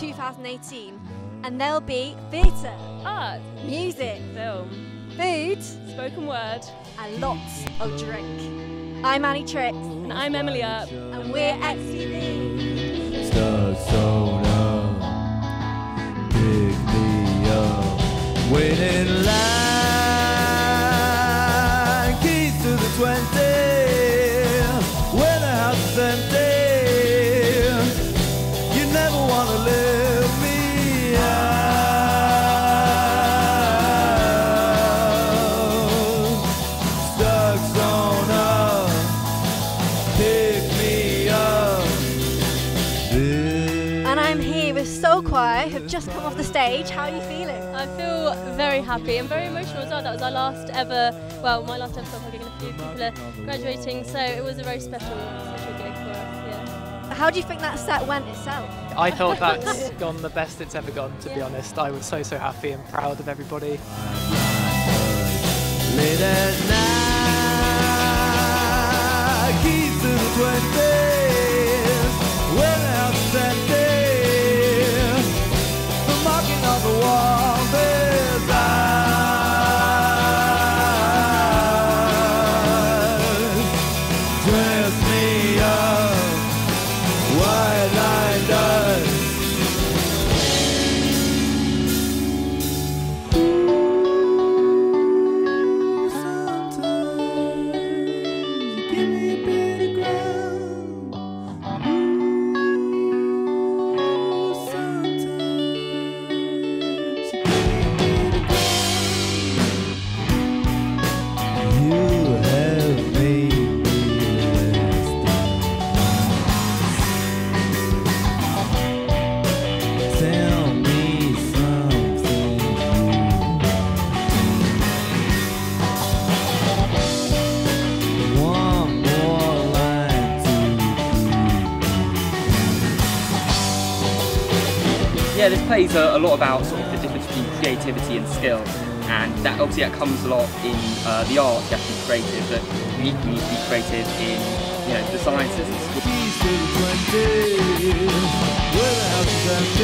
2018, and there'll be theatre, art, music, film, food, spoken word, and lots of drink. I'm Annie Tricks, and I'm Emily Earp, and we're XTV. Star soda, pick me up, waiting in line, keys to the 20, where the house is empty, you never want to live. Choir have just come off the stage. How are you feeling? I feel very happy and very emotional as well. That was our last ever, well, my last ever song gig, and a few people are graduating, so it was a very special gig for us, yeah. How do you think that set went itself? I thought that's gone the best it's ever gone, to be honest. I was so happy and proud of everybody. Late at night, keys to the 20, where the house is empty. Yeah, this plays a lot about sort of the difference between creativity and skill, and that obviously that comes a lot in the arts. You have to be creative, but we need to be creative in, you know, the sciences and stuff.